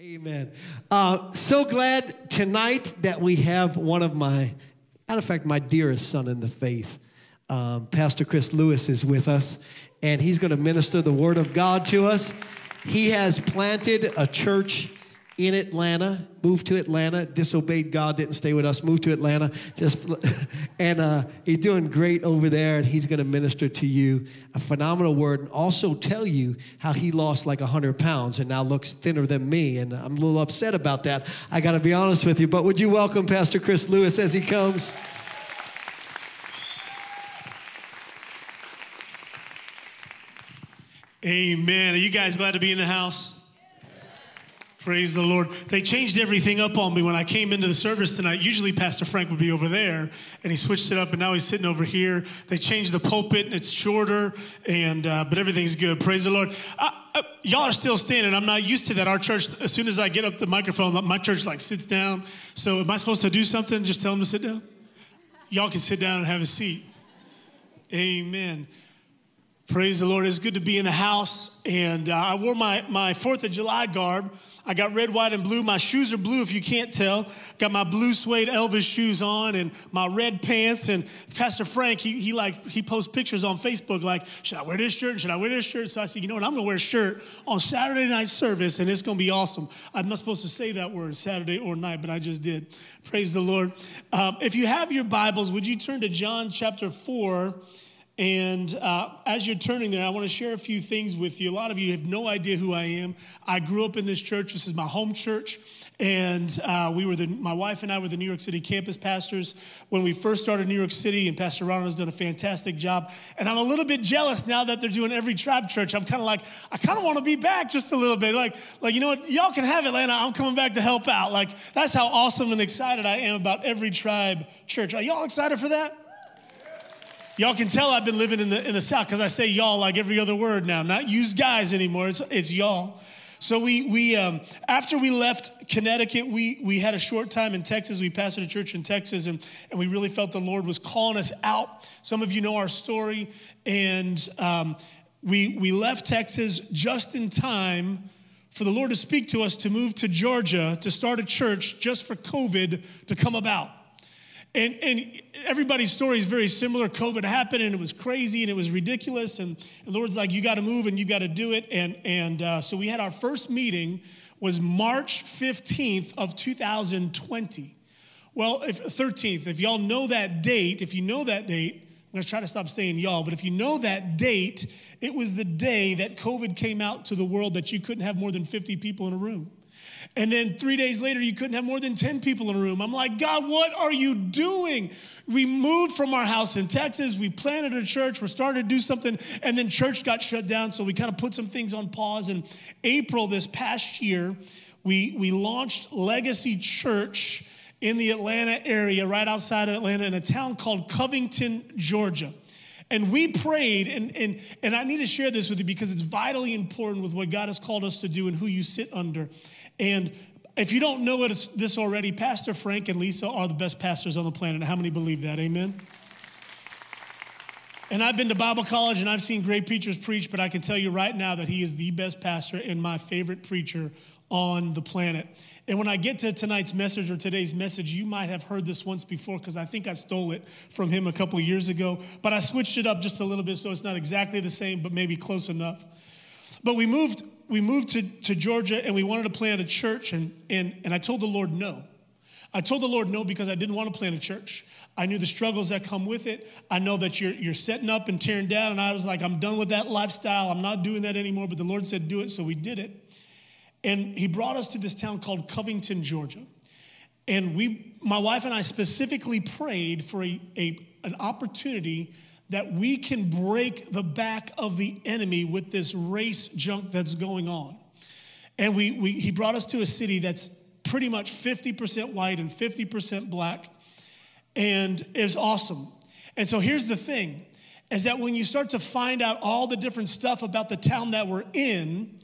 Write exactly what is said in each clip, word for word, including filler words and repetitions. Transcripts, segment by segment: Amen. Uh, so glad tonight that we have one of my, matter of fact, my dearest son in the faith. Um, Pastor Chris Lewis is with us, and he's going to minister the Word of God to us. He has planted a church in Atlanta, moved to Atlanta, disobeyed God, didn't stay with us, moved to Atlanta, just, and uh, he's doing great over there, and he's going to minister to you a phenomenal word, and also tell you how he lost like one hundred pounds and now looks thinner than me, and I'm a little upset about that. I got to be honest with you, but would you welcome Pastor Chris Lewis as he comes? Amen. Are you guys glad to be in the house? Praise the Lord. They changed everything up on me when I came into the service tonight. Usually Pastor Frank would be over there, and he switched it up, and now he's sitting over here. They changed the pulpit, and it's shorter, and uh, but everything's good. Praise the Lord. I, I, y'all are still standing. I'm not used to that. Our church, as soon as I get up the microphone, my church, like, sits down. So am I supposed to do something? Just tell them to sit down? Y'all can sit down and have a seat. Amen. Praise the Lord. It's good to be in the house, and uh, I wore my, my fourth of July garb. I got red, white, and blue. My shoes are blue, if you can't tell. Got my blue suede Elvis shoes on and my red pants, and Pastor Frank, he, he like, he posts pictures on Facebook like, should I wear this shirt? Should I wear this shirt? So I said, you know what? I'm going to wear a shirt on Saturday night service, and it's going to be awesome. I'm not supposed to say that word, Saturday or night, but I just did. Praise the Lord. Um, if you have your Bibles, would you turn to John chapter four? And uh, as you're turning there, I want to share a few things with you. A lot of you have no idea who I am. I grew up in this church. This is my home church. And uh, we were the, my wife and I were the New York City campus pastors when we first started New York City. And Pastor Ronald has done a fantastic job. And I'm a little bit jealous now that they're doing every tribe church. I'm kind of like, I kind of want to be back just a little bit. Like, like you know what? Y'all can have Atlanta. I'm coming back to help out. Like, that's how awesome and excited I am about every tribe church. Are y'all excited for that? Y'all can tell I've been living in the in the South because I say y'all like every other word now. Not use guys anymore. It's it's y'all. So we we um, after we left Connecticut, we we had a short time in Texas. We pastored a church in Texas, and and we really felt the Lord was calling us out. Some of you know our story, and um, we we left Texas just in time for the Lord to speak to us to move to Georgia to start a church just for COVID to come about. And, and everybody's story is very similar. COVID happened, and it was crazy, and it was ridiculous. And, and the Lord's like, you got to move, and you got to do it. And, and uh, so we had our first meeting was March fifteenth of two thousand twenty. Well, if, thirteenth, if y'all know that date, if you know that date, I'm going to try to stop saying y'all, but if you know that date, it was the day that COVID came out to the world that you couldn't have more than fifty people in a room. And then three days later, you couldn't have more than ten people in a room. I'm like, God, what are you doing? We moved from our house in Texas. We planted a church. We're starting to do something. And then church got shut down, so we kind of put some things on pause. In April this past year, we, we launched Legacy Church in the Atlanta area, right outside of Atlanta, in a town called Covington, Georgia. And we prayed, and, and, and I need to share this with you because it's vitally important with what God has called us to do and who you sit under. And if you don't know it, this already, Pastor Frank and Lisa are the best pastors on the planet. How many believe that? Amen? And I've been to Bible college, and I've seen great preachers preach, but I can tell you right now that he is the best pastor and my favorite preacher on the planet. And when I get to tonight's message or today's message, you might have heard this once before because I think I stole it from him a couple of years ago, but I switched it up just a little bit so it's not exactly the same, but maybe close enough. But we moved We moved to, to Georgia, and we wanted to plant a church, and, and, and I told the Lord no. I told the Lord no because I didn't want to plant a church. I knew the struggles that come with it. I know that you're, you're setting up and tearing down, and I was like, I'm done with that lifestyle. I'm not doing that anymore, but the Lord said do it, so we did it. And he brought us to this town called Covington, Georgia. And we, my wife and I specifically prayed for a, a, an opportunity that we can break the back of the enemy with this race junk that's going on. And we, we he brought us to a city that's pretty much fifty percent white and fifty percent black, and it's awesome. And so here's the thing, is that when you start to find out all the different stuff about the town that we're in,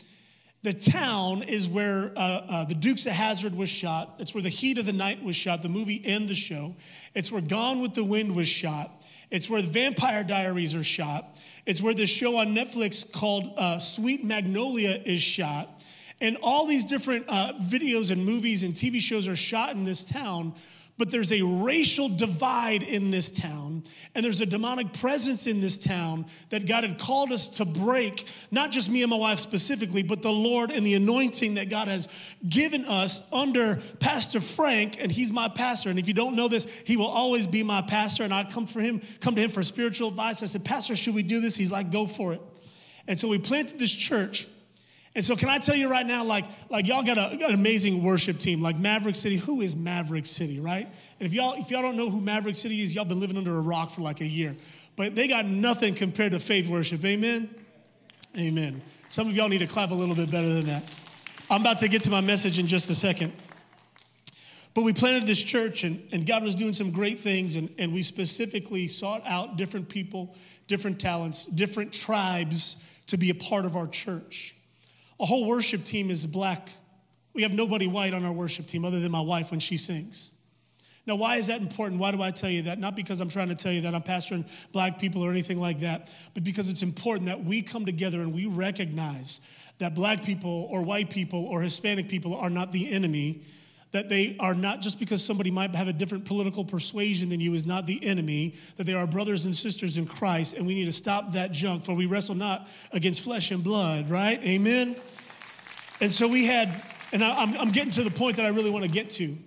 the town is where uh, uh, the Dukes of Hazzard was shot. It's where The Heat of the Night was shot, the movie and the show. It's where Gone with the Wind was shot. It's where the Vampire Diaries are shot. It's where this show on Netflix called uh, Sweet Magnolia is shot. And all these different uh, videos and movies and T V shows are shot in this town, but there's a racial divide in this town, and there's a demonic presence in this town that God had called us to break, not just me and my wife specifically, but the Lord and the anointing that God has given us under Pastor Frank, and he's my pastor. And if you don't know this, he will always be my pastor, and I come for him, come to him for spiritual advice. I said, "Pastor, should we do this?" He's like, "Go for it." And so we planted this church. And so can I tell you right now, like, like y'all got a, got an amazing worship team, like Maverick City. Who is Maverick City, right? And if y'all if y'all don't know who Maverick City is, y'all been living under a rock for like a year. But they got nothing compared to Faith Worship, amen? Amen. Some of y'all need to clap a little bit better than that. I'm about to get to my message in just a second. But we planted this church, and, and God was doing some great things, and, and we specifically sought out different people, different talents, different tribes to be a part of our church. Our whole worship team is black. We have nobody white on our worship team other than my wife when she sings. Now, why is that important? Why do I tell you that? Not because I'm trying to tell you that I'm pastoring black people or anything like that, but because it's important that we come together and we recognize that black people or white people or Hispanic people are not the enemy, that they are not, just because somebody might have a different political persuasion than you is not the enemy, that they are brothers and sisters in Christ, and we need to stop that junk, for we wrestle not against flesh and blood, right? Amen? And so we had, and I, I'm, I'm getting to the point that I really want to get to.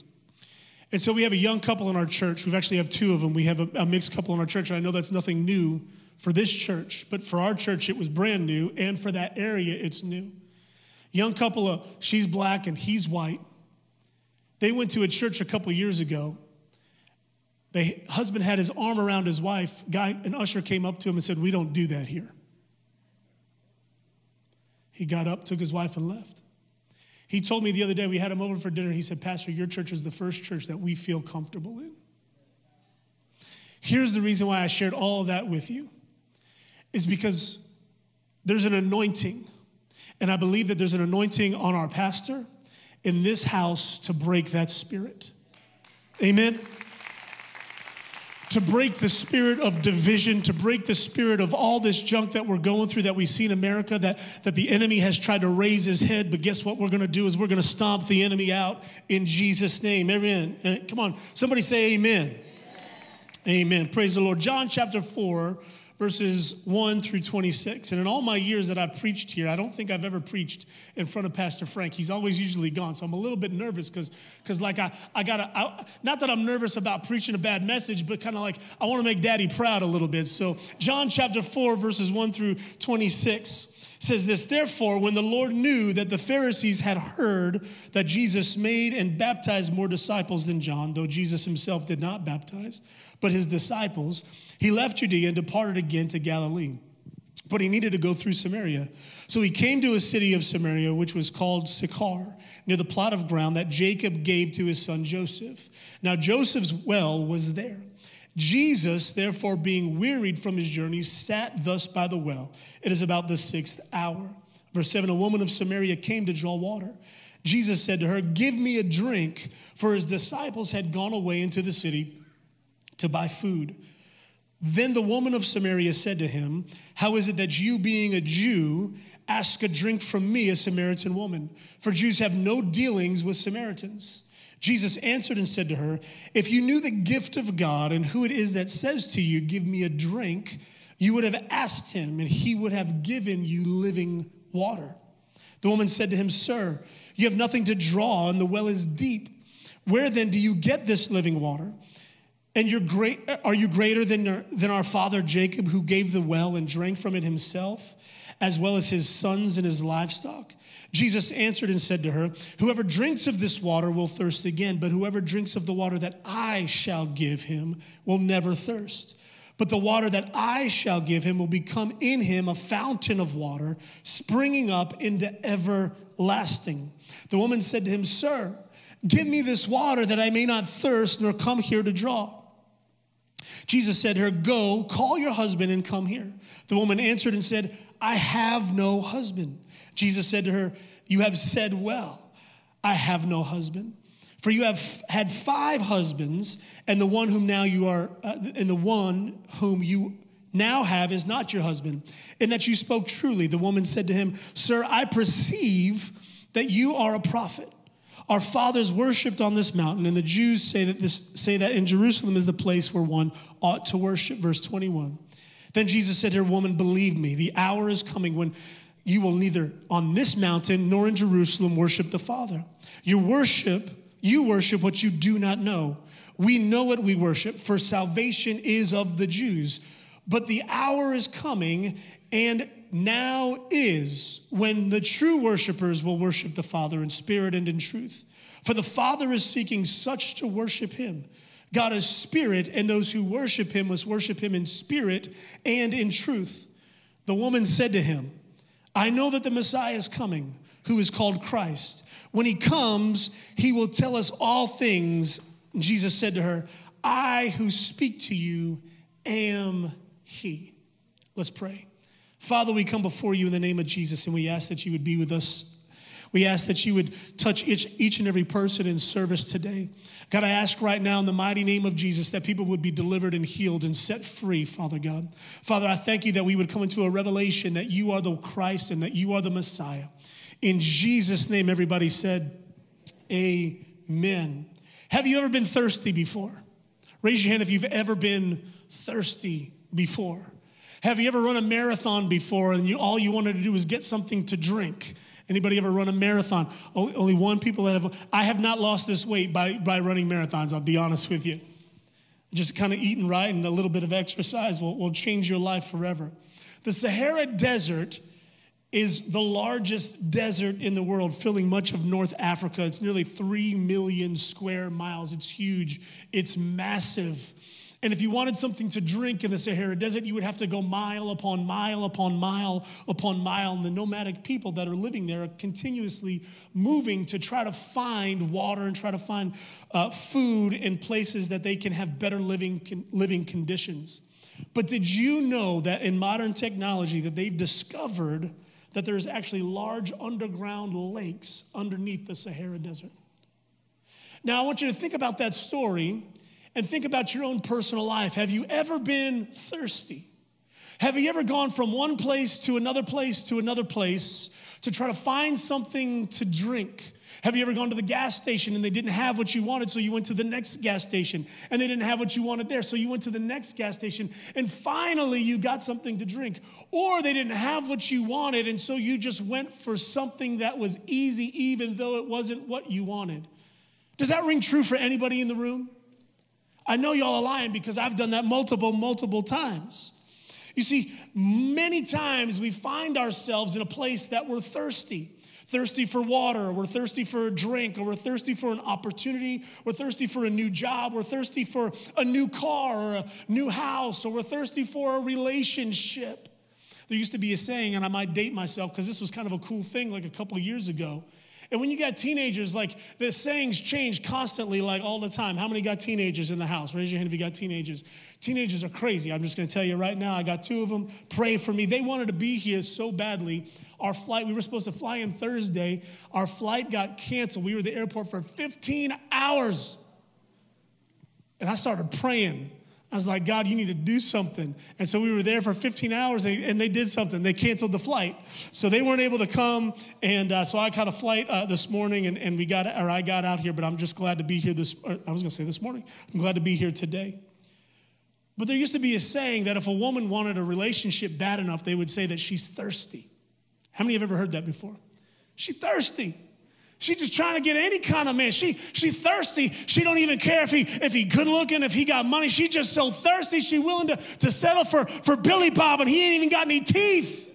And so we have a young couple in our church. We actually have two of them. We have a, a mixed couple in our church, and I know that's nothing new for this church, but for our church, it was brand new, and for that area, it's new. Young couple, uh, she's black and he's white. They went to a church a couple years ago. The husband had his arm around his wife. Guy, an usher came up to him and said, "We don't do that here." He got up, took his wife, and left. He told me the other day, we had him over for dinner. He said, "Pastor, your church is the first church that we feel comfortable in." Here's the reason why I shared all of that with you, is because there's an anointing, and I believe that there's an anointing on our pastor in this house to break that spirit. Amen? To break the spirit of division, to break the spirit of all this junk that we're going through, that we see in America, that, that the enemy has tried to raise his head, but guess what we're going to do is we're going to stomp the enemy out in Jesus' name. Amen. Come on, somebody say amen. Amen. Amen. Praise the Lord. John chapter four, verses one through twenty-six. And in all my years that I've preached here, I don't think I've ever preached in front of Pastor Frank. He's always usually gone, so I'm a little bit nervous because, because like, I, I gotta, I, not that I'm nervous about preaching a bad message, but kind of like, I want to make Daddy proud a little bit. So John chapter four, verses one through twenty-six says this: "Therefore, when the Lord knew that the Pharisees had heard that Jesus made and baptized more disciples than John, though Jesus himself did not baptize, but his disciples, he left Judea and departed again to Galilee. But he needed to go through Samaria. So he came to a city of Samaria, which was called Sychar, near the plot of ground that Jacob gave to his son Joseph. Now Joseph's well was there. Jesus, therefore, being wearied from his journey, sat thus by the well. It is about the sixth hour." Verse seven, "A woman of Samaria came to draw water. Jesus said to her, 'Give me a drink,' for his disciples had gone away into the city to buy food. Then the woman of Samaria said to him, 'How is it that you, being a Jew, ask a drink from me, a Samaritan woman? For Jews have no dealings with Samaritans.' Jesus answered and said to her, 'If you knew the gift of God and who it is that says to you, "Give me a drink," you would have asked him, and he would have given you living water.' The woman said to him, 'Sir, you have nothing to draw, and the well is deep. Where then do you get this living water? And you're great, are you greater than our, than our father Jacob, who gave the well and drank from it himself, as well as his sons and his livestock?' Jesus answered and said to her, 'Whoever drinks of this water will thirst again, but whoever drinks of the water that I shall give him will never thirst. But the water that I shall give him will become in him a fountain of water, springing up into everlasting.' The woman said to him, 'Sir, give me this water that I may not thirst nor come here to draw.' Jesus said to her, 'Go, call your husband and come here.' The woman answered and said, 'I have no husband.' Jesus said to her, 'You have said well, I have no husband. For you have had five husbands, and the one whom now you are, uh, and the one whom you now have is not your husband. And that you spoke truly.' The woman said to him, 'Sir, I perceive that you are a prophet. Our fathers worshipped on this mountain, and the Jews say that this say that in Jerusalem is the place where one ought to worship. Verse twenty-one. Then Jesus said to her, woman, believe me, the hour is coming when you will neither on this mountain nor in Jerusalem worship the Father. You worship, you worship what you do not know. We know what we worship, for salvation is of the Jews. But the hour is coming, and now is, when the true worshipers will worship the Father in spirit and in truth. For the Father is seeking such to worship him. God is spirit, and those who worship him must worship him in spirit and in truth. The woman said to him, I know that the Messiah is coming, who is called Christ. When he comes, he will tell us all things. Jesus said to her, I who speak to you am he. Let's pray. Father, we come before you in the name of Jesus, and we ask that you would be with us. We ask that you would touch each, each and every person in service today. God, I ask right now in the mighty name of Jesus that people would be delivered and healed and set free, Father God. Father, I thank you that we would come into a revelation that you are the Christ and that you are the Messiah. In Jesus' name, everybody said, amen. Have you ever been thirsty before? Raise your hand if you've ever been thirsty before. Have you ever run a marathon before and you, all you wanted to do was get something to drink? Anybody ever run a marathon? Only, only one people that have, I have not lost this weight by, by running marathons, I'll be honest with you. Just kind of eating right and a little bit of exercise will, will change your life forever. The Sahara Desert is the largest desert in the world, filling much of North Africa. It's nearly three million square miles. It's huge. It's massive. And if you wanted something to drink in the Sahara Desert, you would have to go mile upon mile upon mile upon mile. And the nomadic people that are living there are continuously moving to try to find water and try to find uh, food and places that they can have better living con- living conditions. But did you know that in modern technology that they've discovered that there's actually large underground lakes underneath the Sahara Desert? Now, I want you to think about that story and think about your own personal life. Have you ever been thirsty? Have you ever gone from one place to another place to another place to try to find something to drink? Have you ever gone to the gas station and they didn't have what you wanted, so you went to the next gas station, and they didn't have what you wanted there, so you went to the next gas station, and finally you got something to drink? Or they didn't have what you wanted, and so you just went for something that was easy even though it wasn't what you wanted. Does that ring true for anybody in the room? I know y'all are lying because I've done that multiple, multiple times. You see, many times we find ourselves in a place that we're thirsty. Thirsty for water, or we're thirsty for a drink, or we're thirsty for an opportunity, we're thirsty for a new job, we're thirsty for a new car or a new house, or we're thirsty for a relationship. There used to be a saying, and I might date myself because this was kind of a cool thing like a couple of years ago. And when you got teenagers, like the sayings change constantly, like all the time. How many got teenagers in the house? Raise your hand if you got teenagers. Teenagers are crazy. I'm just going to tell you right now, I got two of them. Pray for me. They wanted to be here so badly. Our flight, we were supposed to fly in Thursday. Our flight got canceled. We were at the airport for fifteen hours. And I started praying. I was like, God, you need to do something. And so we were there for fifteen hours, and they did something. They canceled the flight. So they weren't able to come, and uh, so I caught a flight uh, this morning, and, and we got, or I got out here, but I'm just glad to be here this, or I was going to say this morning. I'm glad to be here today. But there used to be a saying that if a woman wanted a relationship bad enough, they would say that she's thirsty. How many have ever heard that before? She's thirsty. She's just trying to get any kind of man. She she thirsty. She don't even care if he if he good looking, if he got money. She's just so thirsty. She willing to, to settle for, for Billy Bob, and he ain't even got any teeth.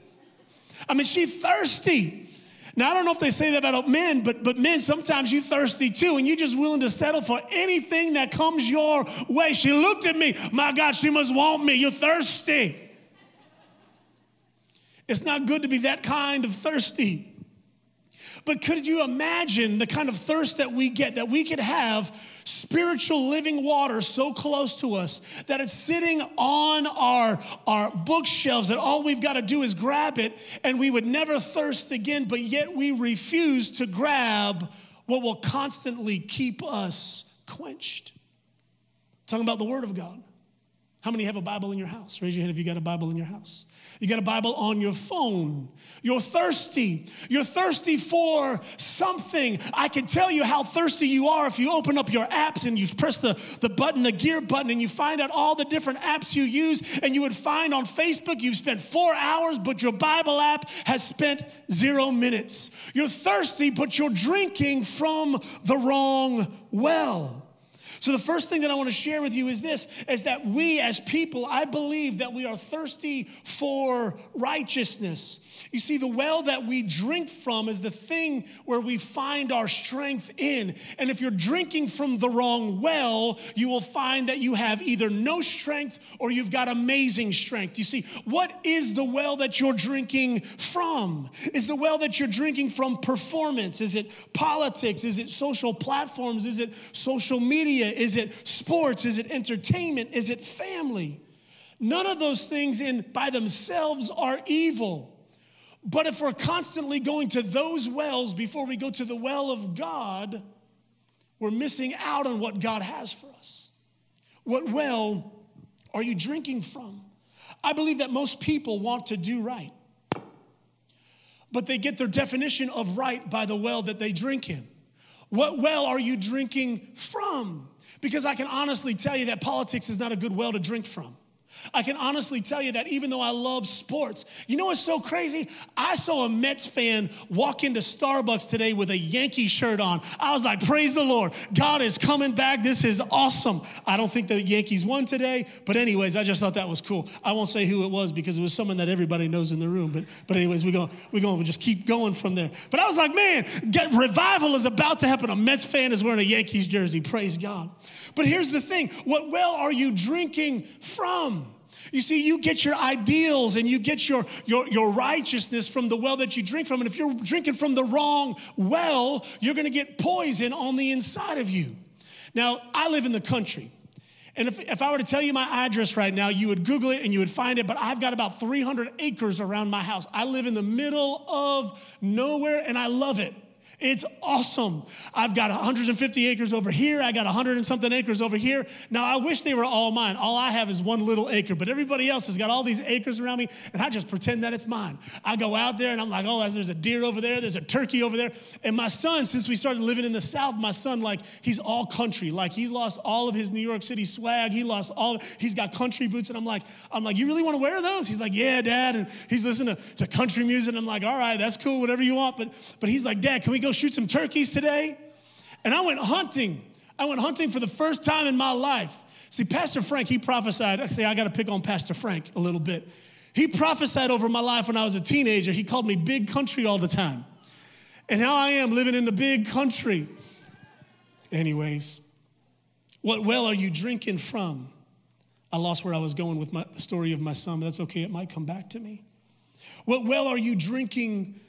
I mean, she thirsty. Now, I don't know if they say that about men, but, but men, sometimes you thirsty too, and you're just willing to settle for anything that comes your way. She looked at me. My God, she must want me. You're thirsty. It's not good to be that kind of thirsty. But could you imagine the kind of thirst that we get, that we could have spiritual living water so close to us that it's sitting on our, our bookshelves, that all we've got to do is grab it and we would never thirst again, but yet we refuse to grab what will constantly keep us quenched. I'm talking about the Word of God. How many have a Bible in your house? Raise your hand if you got a Bible in your house. You got a Bible on your phone. You're thirsty. You're thirsty for something. I can tell you how thirsty you are if you open up your apps and you press the, the button, the gear button, and you find out all the different apps you use, and you would find on Facebook you've spent four hours, but your Bible app has spent zero minutes. You're thirsty, but you're drinking from the wrong well. So the first thing that I want to share with you is this, is that we as people, I believe that we are thirsty for righteousness. You see, the well that we drink from is the thing where we find our strength in. And if you're drinking from the wrong well, you will find that you have either no strength or you've got amazing strength. You see, what is the well that you're drinking from? Is the well that you're drinking from performance? Is it politics? Is it social platforms? Is it social media? Is it sports? Is it entertainment? Is it family? None of those things in by themselves are evil. But if we're constantly going to those wells before we go to the well of God, we're missing out on what God has for us. What well are you drinking from? I believe that most people want to do right, but they get their definition of right by the well that they drink in. What well are you drinking from? Because I can honestly tell you that politics is not a good well to drink from. I can honestly tell you that even though I love sports, you know what's so crazy? I saw a Mets fan walk into Starbucks today with a Yankee shirt on. I was like, praise the Lord. God is coming back. This is awesome. I don't think the Yankees won today, but anyways, I just thought that was cool. I won't say who it was because it was someone that everybody knows in the room, but, but anyways, we're going we're going to just keep going from there. But I was like, man, get, revival is about to happen. A Mets fan is wearing a Yankees jersey. Praise God. But here's the thing. What well are you drinking from? You see, you get your ideals and you get your, your, your righteousness from the well that you drink from. And if you're drinking from the wrong well, you're going to get poison on the inside of you. Now, I live in the country. And if, if I were to tell you my address right now, you would Google it and you would find it. But I've got about three hundred acres around my house. I live in the middle of nowhere and I love it. It's awesome. I've got one hundred fifty acres over here. I got one hundred and something acres over here. Now, I wish they were all mine. All I have is one little acre, but everybody else has got all these acres around me, and I just pretend that it's mine. I go out there, and I'm like, oh, there's a deer over there. There's a turkey over there. And my son, since we started living in the South, my son, like, he's all country. Like, he lost all of his New York City swag. He lost all. He's got country boots, and I'm like, I'm like, you really want to wear those? He's like, yeah, Dad, and he's listening to, to country music, and I'm like, all right, that's cool, whatever you want, but, but he's like, Dad, can we go shoot some turkeys today? And I went hunting. I went hunting for the first time in my life. See, Pastor Frank, he prophesied. Actually, I got to pick on Pastor Frank a little bit. He prophesied over my life when I was a teenager. He called me big country all the time. And now I am living in the big country. Anyways, what well are you drinking from? I lost where I was going with my, the story of my son, but that's okay. It might come back to me. What well are you drinking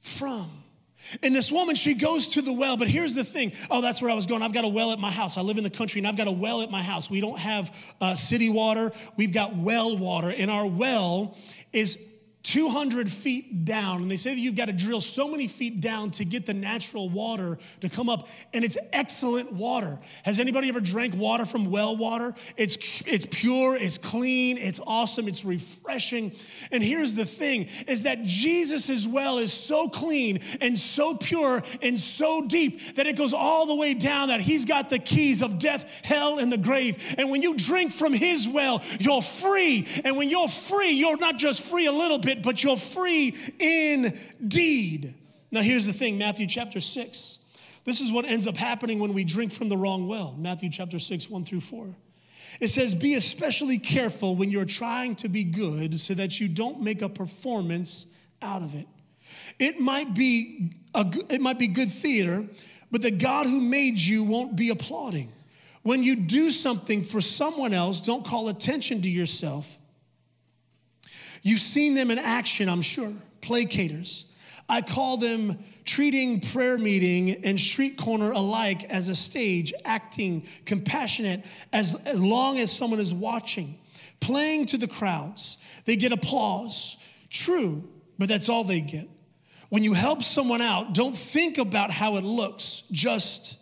from? And this woman, she goes to the well, but here's the thing. Oh, that's where I was going. I've got a well at my house. I live in the country, and I've got a well at my house. We don't have uh, city water. We've got well water, and our well is two hundred feet down. And they say that you've got to drill so many feet down to get the natural water to come up, and it's excellent water. Has anybody ever drank water from well water? It's, it's pure, it's clean, it's awesome, it's refreshing. And here's the thing, is that Jesus' well is so clean and so pure and so deep that it goes all the way down, that he's got the keys of death, hell, and the grave. And when you drink from his well, you're free. And when you're free, you're not just free a little bit, but you're free indeed. Now, here's the thing, Matthew chapter six. This is what ends up happening when we drink from the wrong well. Matthew chapter six, one through four. It says, be especially careful when you're trying to be good so that you don't make a performance out of it. It might be, a, it might be good theater, but the God who made you won't be applauding. When you do something for someone else, don't call attention to yourself. You've seen them in action, I'm sure, placaters. I call them treating prayer meeting and street corner alike as a stage, acting compassionate as, as long as someone is watching, playing to the crowds. They get applause. True, but that's all they get. When you help someone out, don't think about how it looks, just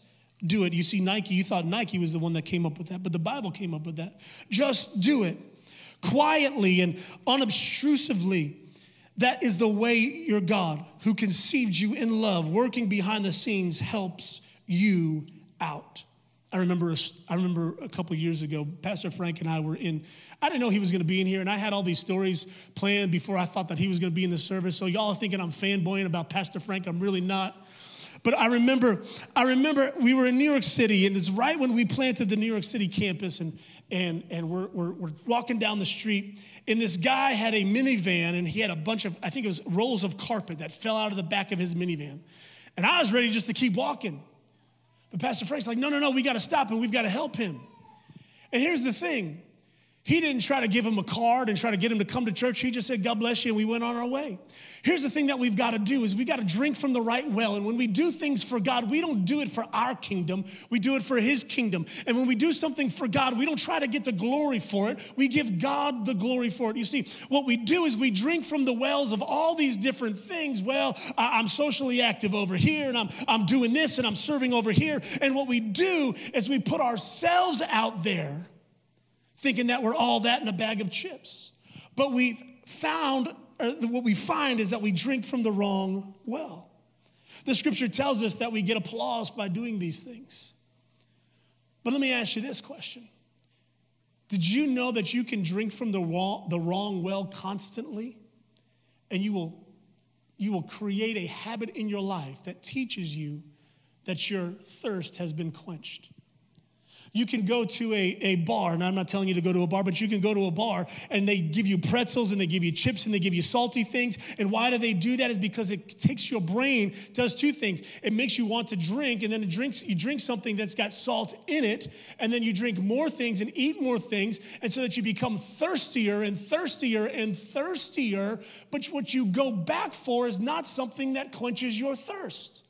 do it. You see, Nike, you thought Nike was the one that came up with that, but the Bible came up with that. Just do it quietly and unobtrusively. That is the way your God, who conceived you in love, working behind the scenes, helps you out. I remember a, I remember a couple years ago, Pastor Frank and I were in, I didn't know he was going to be in here, and I had all these stories planned before I thought that he was going to be in the service, so y'all are thinking I'm fanboying about Pastor Frank. I'm really not. But I remember, I remember we were in New York City, and it's right when we planted the New York City campus, and and and we're, we're we're walking down the street, and this guy had a minivan, and he had a bunch of, I think it was rolls of carpet that fell out of the back of his minivan, and I was ready just to keep walking, but Pastor Frank's like, no, no, no, we got to stop him, we've got to help him, and here's the thing, he didn't try to give him a card and try to get him to come to church. He just said, God bless you, and we went on our way. Here's the thing that we've got to do is we've got to drink from the right well. And when we do things for God, we don't do it for our kingdom. We do it for his kingdom. And when we do something for God, we don't try to get the glory for it. We give God the glory for it. You see, what we do is we drink from the wells of all these different things. Well, I'm socially active over here, and I'm, I'm doing this, and I'm serving over here. And what we do is we put ourselves out there thinking that we're all that in a bag of chips. But we've found, or what we find is that we drink from the wrong well. The scripture tells us that we get applause by doing these things. But let me ask you this question. Did you know that you can drink from the wrong, the wrong well constantly? And you will, you will create a habit in your life that teaches you that your thirst has been quenched. You can go to a, a bar, and I'm not telling you to go to a bar, but you can go to a bar, and they give you pretzels, and they give you chips, and they give you salty things. And why do they do that is because it takes your brain, does two things. It makes you want to drink, and then it drinks, you drink something that's got salt in it, and then you drink more things and eat more things, and so that you become thirstier and thirstier and thirstier, but what you go back for is not something that quenches your thirst.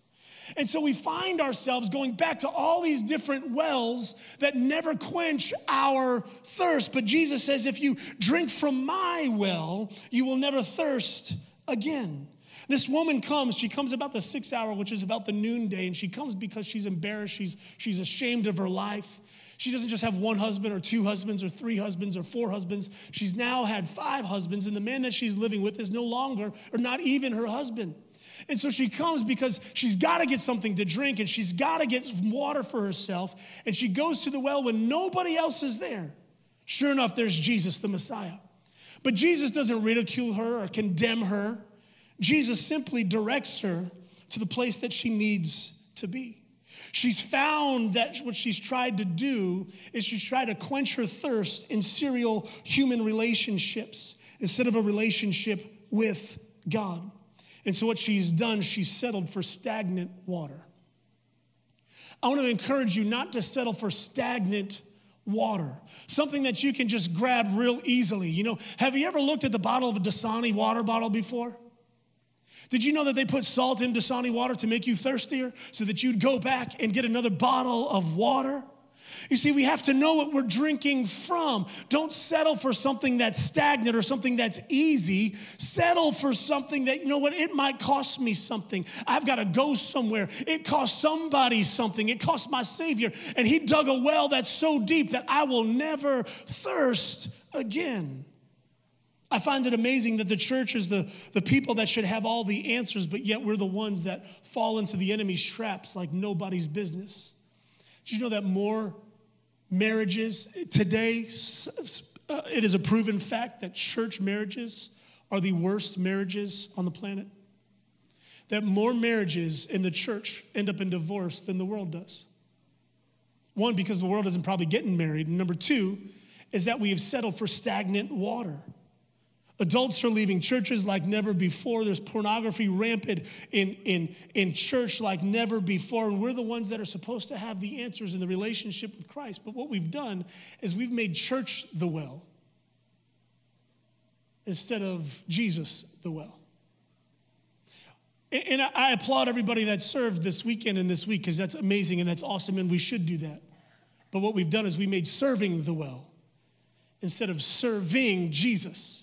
And so we find ourselves going back to all these different wells that never quench our thirst. But Jesus says, if you drink from my well, you will never thirst again. This woman comes, she comes about the sixth hour, which is about the noonday, and she comes because she's embarrassed, she's, she's ashamed of her life. She doesn't just have one husband or two husbands or three husbands or four husbands. She's now had five husbands, and the man that she's living with is no longer, or not even her husband. And so she comes because she's got to get something to drink, and she's got to get water for herself. And she goes to the well when nobody else is there. Sure enough, there's Jesus, the Messiah. But Jesus doesn't ridicule her or condemn her. Jesus simply directs her to the place that she needs to be. She's found that what she's tried to do is she's tried to quench her thirst in serial human relationships instead of a relationship with God. And so what she's done, she's settled for stagnant water. I want to encourage you not to settle for stagnant water, something that you can just grab real easily. You know, have you ever looked at the bottle of a Dasani water bottle before? Did you know that they put salt in Dasani water to make you thirstier so that you'd go back and get another bottle of water? You see, we have to know what we're drinking from. Don't settle for something that's stagnant or something that's easy. Settle for something that, you know what, it might cost me something. I've got to go somewhere. It cost somebody something. It cost my Savior. And he dug a well that's so deep that I will never thirst again. I find it amazing that the church is the, the people that should have all the answers, but yet we're the ones that fall into the enemy's traps like nobody's business. Did you know that more marriages today, uh, it is a proven fact that church marriages are the worst marriages on the planet? That more marriages in the church end up in divorce than the world does. One, because the world isn't probably getting married. And number two is that we have settled for stagnant water. Adults are leaving churches like never before. There's pornography rampant in, in, in church like never before. And we're the ones that are supposed to have the answers in the relationship with Christ. But what we've done is we've made church the well instead of Jesus the well. And, and I applaud everybody that served this weekend and this week because that's amazing and that's awesome and we should do that. But what we've done is we made serving the well instead of serving Jesus.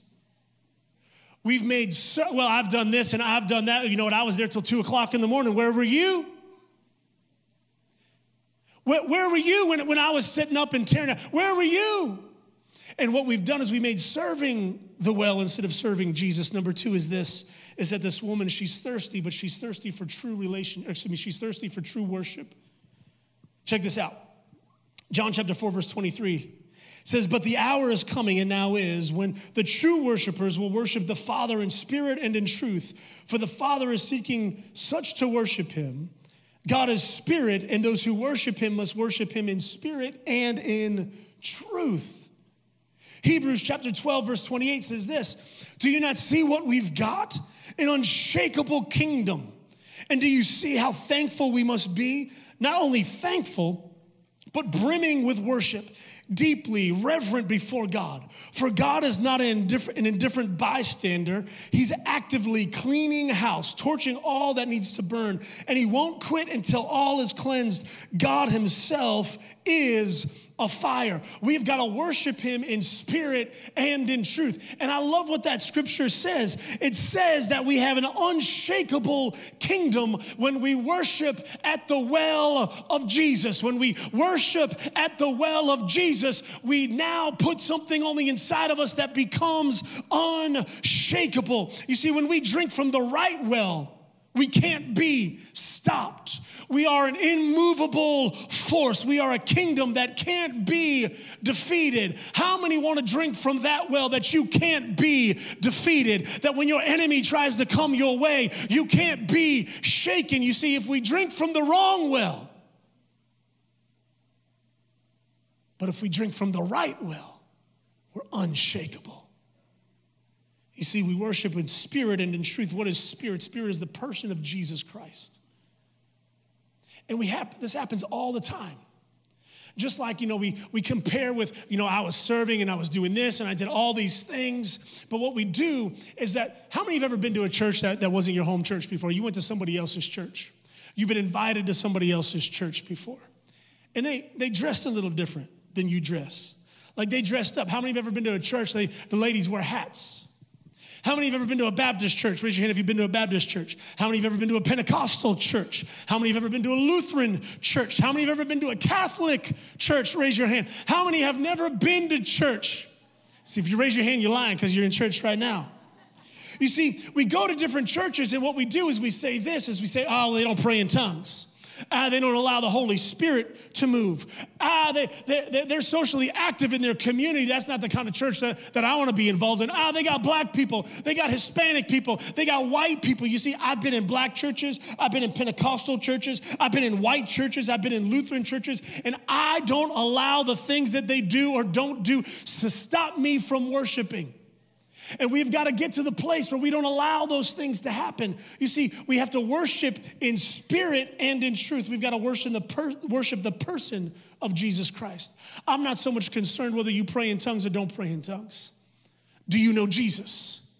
We've made, well, I've done this and I've done that. You know what? I was there till two o'clock in the morning. Where were you? Where, where were you when, when I was sitting up and tearing up? Where were you? And what we've done is we made serving the well instead of serving Jesus. Number two is this, is that this woman, she's thirsty, but she's thirsty for true relation, excuse me, she's thirsty for true worship. Check this out. John chapter four, verse twenty-three says, but the hour is coming and now is when the true worshipers will worship the Father in spirit and in truth, for the Father is seeking such to worship him. God is spirit, and those who worship him must worship him in spirit and in truth. Hebrews chapter twelve, verse twenty-eight says this, do you not see what we've got? An unshakable kingdom. And do you see how thankful we must be? Not only thankful, but brimming with worship, deeply reverent before God. For God is not an indifferent, an indifferent bystander. He's actively cleaning house, torching all that needs to burn, and he won't quit until all is cleansed. God himself is a fire. We've got to worship him in spirit and in truth. And I love what that scripture says. It says that we have an unshakable kingdom when we worship at the well of Jesus. When we worship at the well of Jesus, we now put something on the inside of us that becomes unshakable. You see, when we drink from the right well, we can't be stopped. We are an immovable force. We are a kingdom that can't be defeated. How many want to drink from that well that you can't be defeated? That when your enemy tries to come your way, you can't be shaken. You see, if we drink from the wrong well, but if we drink from the right well, we're unshakable. You see, we worship in spirit and in truth. What is spirit? Spirit is the person of Jesus Christ. And we have, this happens all the time. Just like, you know, we, we compare with, you know, I was serving and I was doing this and I did all these things. But what we do is that, how many have ever been to a church that, that wasn't your home church before? You went to somebody else's church. You've been invited to somebody else's church before. And they, they dressed a little different than you dress. Like they dressed up. How many have ever been to a church they, the ladies wear hats? How many have ever been to a Baptist church? Raise your hand if you've been to a Baptist church. How many have ever been to a Pentecostal church? How many have ever been to a Lutheran church? How many have ever been to a Catholic church? Raise your hand. How many have never been to church? See, if you raise your hand, you're lying because you're in church right now. You see, we go to different churches, and what we do is we say this, is we say, oh, they don't pray in tongues. Ah, they don't allow the Holy Spirit to move. Ah, they, they, they're socially active in their community. That's not the kind of church that, that I want to be involved in. Ah, they got black people. They got Hispanic people. They got white people. You see, I've been in black churches. I've been in Pentecostal churches. I've been in white churches. I've been in Lutheran churches. And I don't allow the things that they do or don't do to stop me from worshiping. And we've got to get to the place where we don't allow those things to happen. You see, we have to worship in spirit and in truth. We've got to worship the, per- worship the person of Jesus Christ. I'm not so much concerned whether you pray in tongues or don't pray in tongues. Do you know Jesus?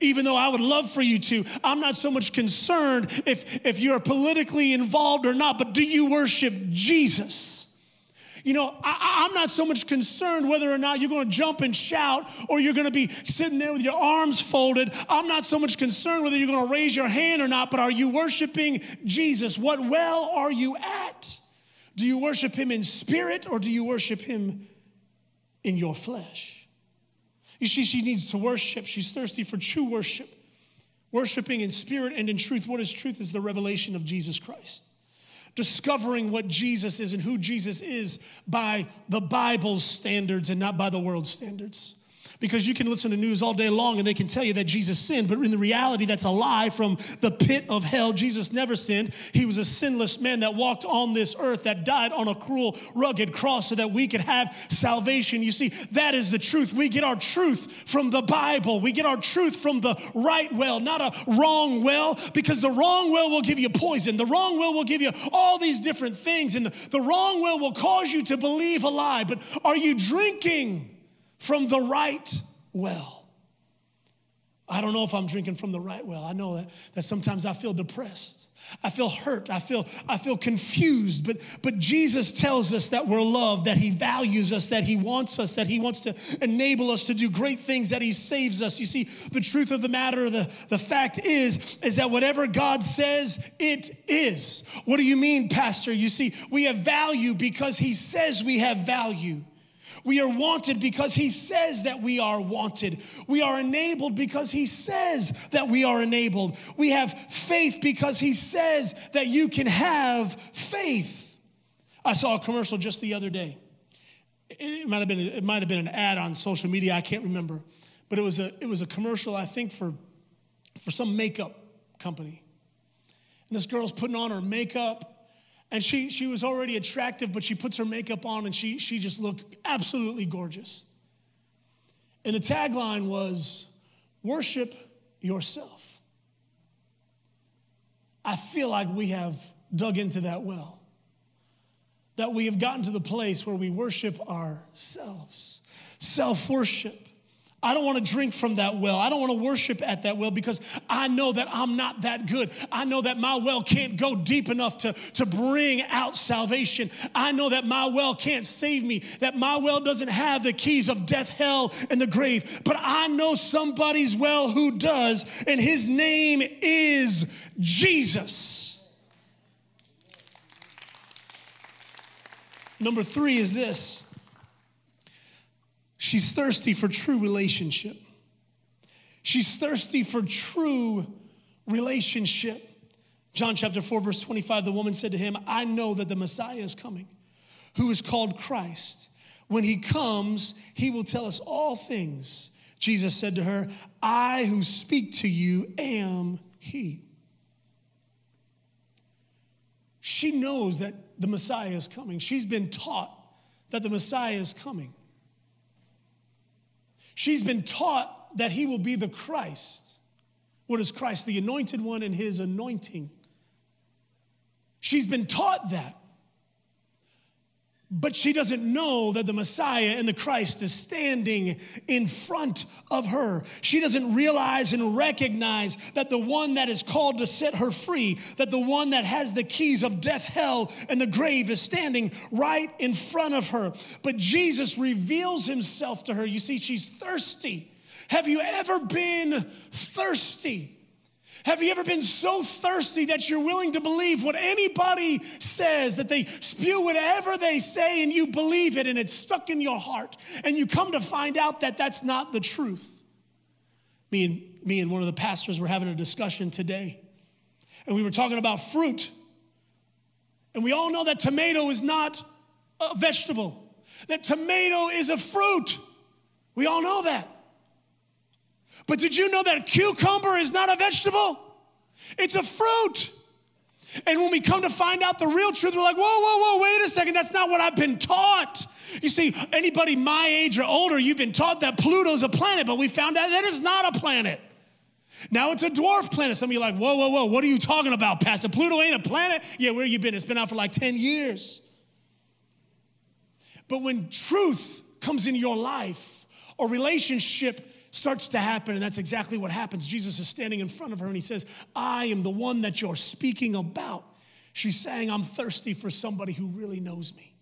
Even though I would love for you to, I'm not so much concerned if, if you're politically involved or not, but do you worship Jesus? You know, I, I'm not so much concerned whether or not you're going to jump and shout or you're going to be sitting there with your arms folded. I'm not so much concerned whether you're going to raise your hand or not, but are you worshiping Jesus? What well are you at? Do you worship him in spirit or do you worship him in your flesh? You see, she needs to worship. She's thirsty for true worship. Worshiping in spirit and in truth. What is truth? Is the revelation of Jesus Christ. Discovering what Jesus is and who Jesus is by the Bible's standards and not by the world's standards. Because you can listen to news all day long and they can tell you that Jesus sinned, but in the reality, that's a lie from the pit of hell. Jesus never sinned. He was a sinless man that walked on this earth, that died on a cruel, rugged cross so that we could have salvation. You see, that is the truth. We get our truth from the Bible. We get our truth from the right well, not a wrong well, because the wrong well will give you poison. The wrong well will give you all these different things, and the wrong well will cause you to believe a lie. But are you drinking from the right well? I don't know if I'm drinking from the right well. I know that, that sometimes I feel depressed. I feel hurt. I feel, I feel confused. But, but Jesus tells us that we're loved, that he values us, that he wants us, that he wants to enable us to do great things, that he saves us. You see, the truth of the matter, the, the fact is, is that whatever God says, it is. What do you mean, Pastor? You see, we have value because he says we have value. We are wanted because he says that we are wanted. We are enabled because he says that we are enabled. We have faith because he says that you can have faith. I saw a commercial just the other day. It might have been, it might have been an ad on social media. I can't remember. But it was a, it was a commercial, I think, for, for some makeup company. And this girl's putting on her makeup. And she, she was already attractive, but she puts her makeup on and she, she just looked absolutely gorgeous. And the tagline was, worship yourself. I feel like we have dug into that well, that we have gotten to the place where we worship ourselves, self-worship. I don't want to drink from that well. I don't want to worship at that well because I know that I'm not that good. I know that my well can't go deep enough to, to bring out salvation. I know that my well can't save me, that my well doesn't have the keys of death, hell, and the grave. But I know somebody's well who does, and his name is Jesus. Number three is this. She's thirsty for true relationship. She's thirsty for true relationship. John chapter four, verse twenty-five, the woman said to him, I know that the Messiah is coming, who is called Christ. When he comes, he will tell us all things. Jesus said to her, I who speak to you am he. She knows that the Messiah is coming. She's been taught that the Messiah is coming. She's been taught that he will be the Christ. What is Christ? The anointed one and his anointing. She's been taught that. But she doesn't know that the Messiah and the Christ is standing in front of her. She doesn't realize and recognize that the one that is called to set her free, that the one that has the keys of death, hell, and the grave is standing right in front of her. But Jesus reveals himself to her. You see, she's thirsty. Have you ever been thirsty? Have you ever been so thirsty that you're willing to believe what anybody says, that they spew whatever they say and you believe it and it's stuck in your heart and you come to find out that that's not the truth? Me and, me and one of the pastors were having a discussion today and we were talking about fruit. And we all know that tomato is not a vegetable, that tomato is a fruit. We all know that. But did you know that cucumber is not a vegetable? It's a fruit. And when we come to find out the real truth, we're like, whoa, whoa, whoa, wait a second. That's not what I've been taught. You see, anybody my age or older, you've been taught that Pluto's a planet, but we found out that it's not a planet. Now it's a dwarf planet. Some of you are like, whoa, whoa, whoa, what are you talking about, Pastor? Pluto ain't a planet. Yeah, where you been? It's been out for like ten years. But when truth comes into your life or relationship starts to happen, and that's exactly what happens. Jesus is standing in front of her, and he says, I am the one that you're speaking about. She's saying, I'm thirsty for somebody who really knows me.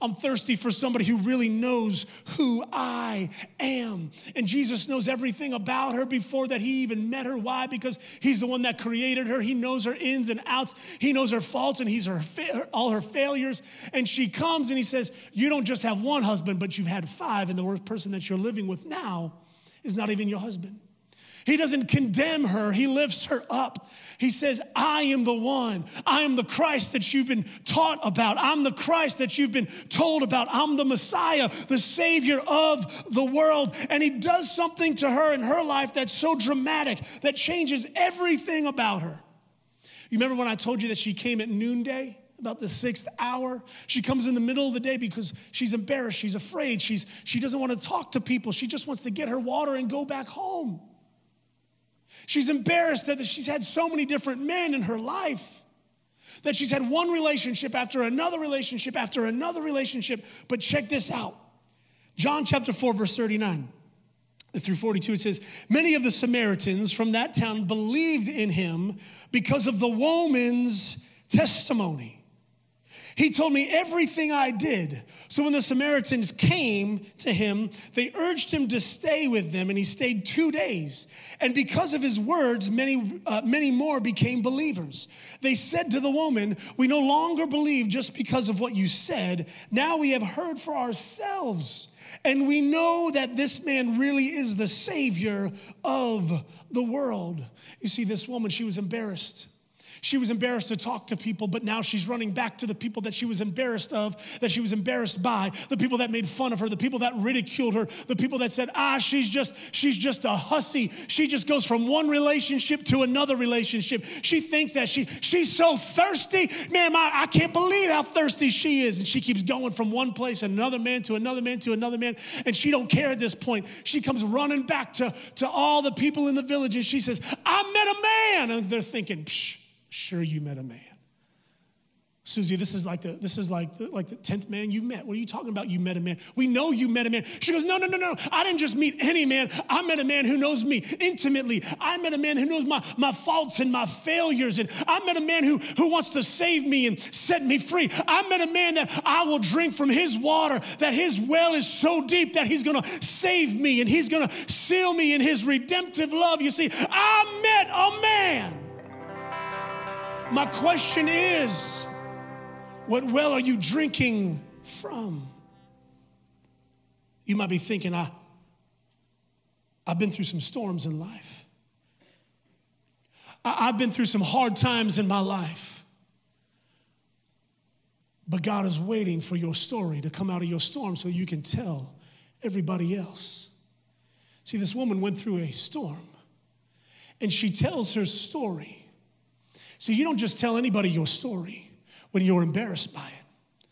I'm thirsty for somebody who really knows who I am. And Jesus knows everything about her before that he even met her. Why? Because he's the one that created her. He knows her ins and outs. He knows her faults, and he's her fa- all her failures. And she comes, and he says, you don't just have one husband, but you've had five, and the worst person that you're living with now is not even your husband. He doesn't condemn her. He lifts her up. He says, I am the one. I am the Christ that you've been taught about. I'm the Christ that you've been told about. I'm the Messiah, the Savior of the world. And he does something to her in her life that's so dramatic that changes everything about her. You remember when I told you that she came at noonday? About the sixth hour. She comes in the middle of the day because she's embarrassed. She's afraid. She's, she doesn't want to talk to people. She just wants to get her water and go back home. She's embarrassed that she's had so many different men in her life, that she's had one relationship after another relationship after another relationship. But check this out. John chapter four, verse thirty-nine. through forty-two, it says, many of the Samaritans from that town believed in him because of the woman's testimony. He told me everything I did. So when the Samaritans came to him, they urged him to stay with them, and he stayed two days. And because of his words, many uh, many more became believers. They said to the woman, we no longer believe just because of what you said. Now we have heard for ourselves, and we know that this man really is the Savior of the world. You see, this woman, she was embarrassed. She was embarrassed to talk to people, but now she's running back to the people that she was embarrassed of, that she was embarrassed by, the people that made fun of her, the people that ridiculed her, the people that said, ah, she's just, she's just a hussy. She just goes from one relationship to another relationship. She thinks that she, she's so thirsty. Man, I, I can't believe how thirsty she is. And she keeps going from one place, another man to another man to another man. And she don't care at this point. She comes running back to, to all the people in the village, and she says, I met a man. And they're thinking, psh. Sure, you met a man. Susie, this is like the this is like the, like the tenth man you met. What are you talking about? You met a man. We know you met a man. She goes, no, no, no, no. I didn't just meet any man. I met a man who knows me intimately. I met a man who knows my, my faults and my failures. And I met a man who, who wants to save me and set me free. I met a man that I will drink from his water, that his well is so deep that he's going to save me and he's going to seal me in his redemptive love. You see, I met a man. My question is, what well are you drinking from? You might be thinking, I, I've been through some storms in life. I, I've been through some hard times in my life. But God is waiting for your story to come out of your storm so you can tell everybody else. See, this woman went through a storm, and she tells her story. So you don't just tell anybody your story when you're embarrassed by it.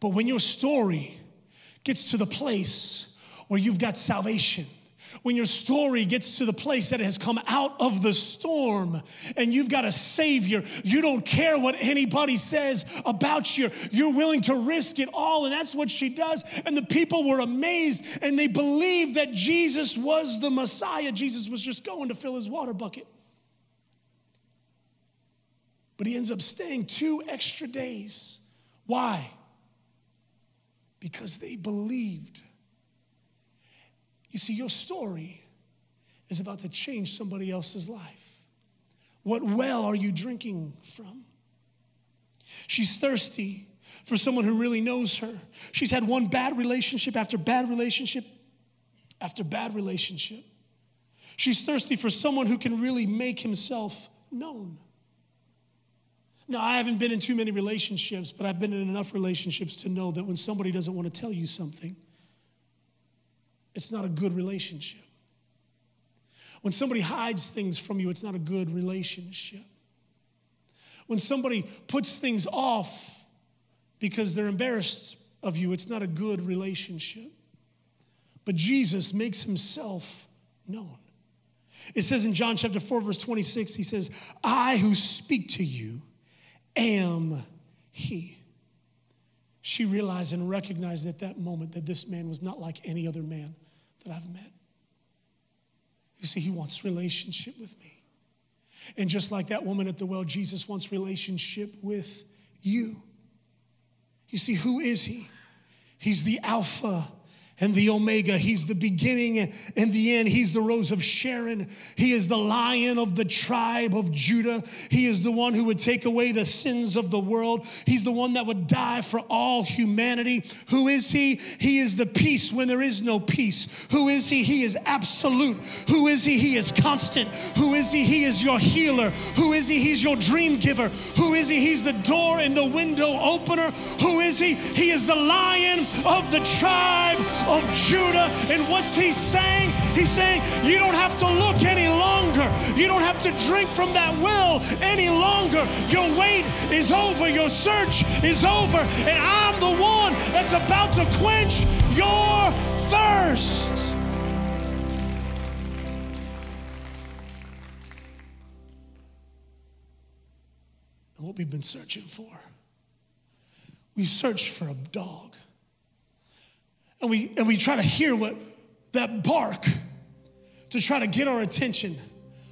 But when your story gets to the place where you've got salvation, when your story gets to the place that it has come out of the storm and you've got a Savior, you don't care what anybody says about you. You're willing to risk it all, and that's what she does. And the people were amazed, and they believed that Jesus was the Messiah. Jesus was just going to fill his water bucket. But he ends up staying two extra days. Why? Because they believed. You see, your story is about to change somebody else's life. What well are you drinking from? She's thirsty for someone who really knows her. She's had one bad relationship after bad relationship after bad relationship. She's thirsty for someone who can really make himself known. Now, I haven't been in too many relationships, but I've been in enough relationships to know that when somebody doesn't want to tell you something, it's not a good relationship. When somebody hides things from you, it's not a good relationship. When somebody puts things off because they're embarrassed of you, it's not a good relationship. But Jesus makes himself known. It says in John chapter four, verse twenty-six, he says, I who speak to you am he. She realized and recognized at that moment that this man was not like any other man that I've met. You see, he wants relationship with me. And just like that woman at the well, Jesus wants relationship with you. You see, who is he? He's the Alpha and the Omega. He's the beginning and the end. He's the Rose of Sharon. He is the Lion of the tribe of Judah. He is the one who would take away the sins of the world. He's the one that would die for all humanity. Who is he? He is the peace when there is no peace. Who is he? He is absolute. Who is he? He is constant. Who is he? He is your healer. Who is he? He's your dream giver. Who is he? He's the door and the window opener. Who is he? He is the Lion of the tribe of Judah. And what's he saying? He's saying, you don't have to look any longer. You don't have to drink from that well any longer. Your wait is over. Your search is over. And I'm the one that's about to quench your thirst. And what we've been searching for, we search for a dog. And we, and we try to hear what that bark to try to get our attention.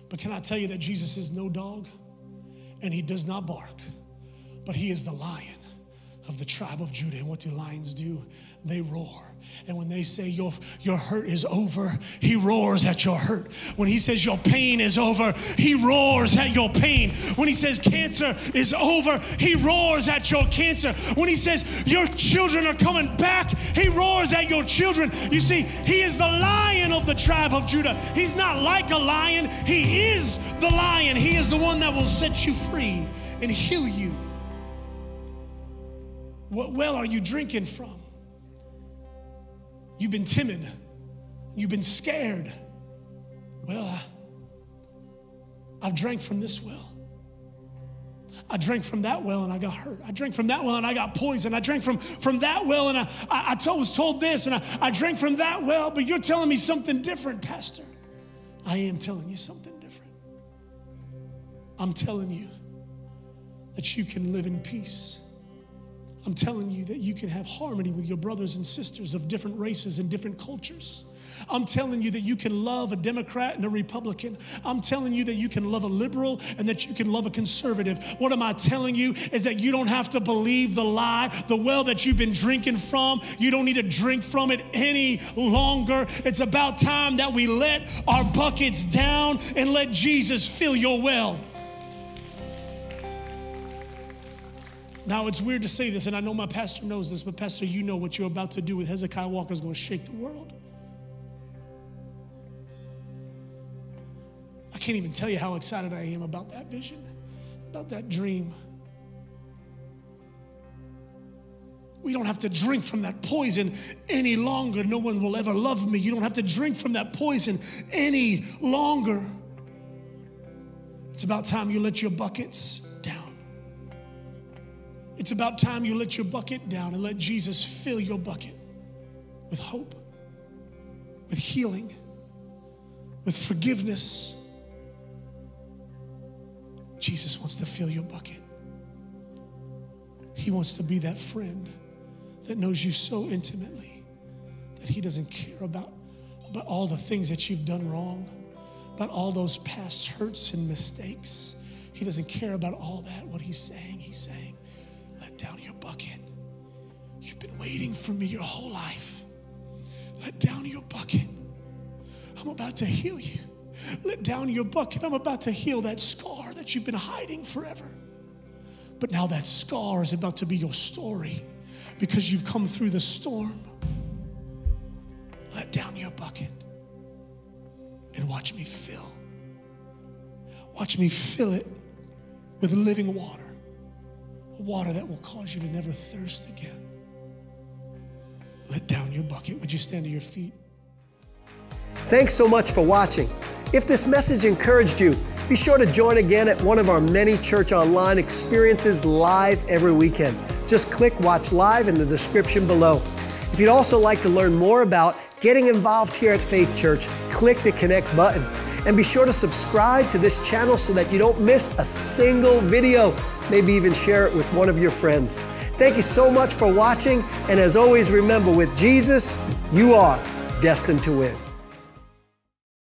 But can I tell you that Jesus is no dog and he does not bark, but he is the lion of the tribe of Judah. And what do lions do? They roar. And when they say your, your hurt is over, he roars at your hurt. When he says your pain is over, he roars at your pain. When he says cancer is over, he roars at your cancer. When he says your children are coming back, he roars at your children. You see, he is the lion of the tribe of Judah. He's not like a lion. He is the lion. He is the one that will set you free and heal you. What well are you drinking from? You've been timid. You've been scared. Well, I, I've drank from this well. I drank from that well and I got hurt. I drank from that well and I got poisoned. I drank from, from that well and I, I, I told, was told this and I, I drank from that well, but you're telling me something different, Pastor. I am telling you something different. I'm telling you that you can live in peace. I'm telling you that you can have harmony with your brothers and sisters of different races and different cultures. I'm telling you that you can love a Democrat and a Republican. I'm telling you that you can love a liberal and that you can love a conservative. What am I telling you is that you don't have to believe the lie, the well that you've been drinking from. You don't need to drink from it any longer. It's about time that we let our buckets down and let Jesus fill your well. Now, it's weird to say this, and I know my pastor knows this, but Pastor, you know what you're about to do with Hezekiah Walker is going to shake the world. I can't even tell you how excited I am about that vision, about that dream. We don't have to drink from that poison any longer. No one will ever love me. You don't have to drink from that poison any longer. It's about time you let your buckets down. It's about time you let your bucket down and let Jesus fill your bucket with hope, with healing, with forgiveness. Jesus wants to fill your bucket. He wants to be that friend that knows you so intimately that he doesn't care about, about all the things that you've done wrong, about all those past hurts and mistakes. He doesn't care about all that. What he's saying, he's saying, let down your bucket. You've been waiting for me your whole life. Let down your bucket. I'm about to heal you. Let down your bucket. I'm about to heal that scar that you've been hiding forever. But now that scar is about to be your story because you've come through the storm. Let down your bucket and watch me fill. Watch me fill it with living water. Water that will cause you to never thirst again. Let down your bucket. Would you stand to your feet? Thanks so much for watching. If this message encouraged you, be sure to join again at one of our many Church Online experiences live every weekend. Just click Watch Live in the description below. If you'd also like to learn more about getting involved here at Faith Church, click the Connect button. And be sure to subscribe to this channel so that you don't miss a single video. Maybe even share it with one of your friends. Thank you so much for watching. And as always, remember, with Jesus, you are destined to win.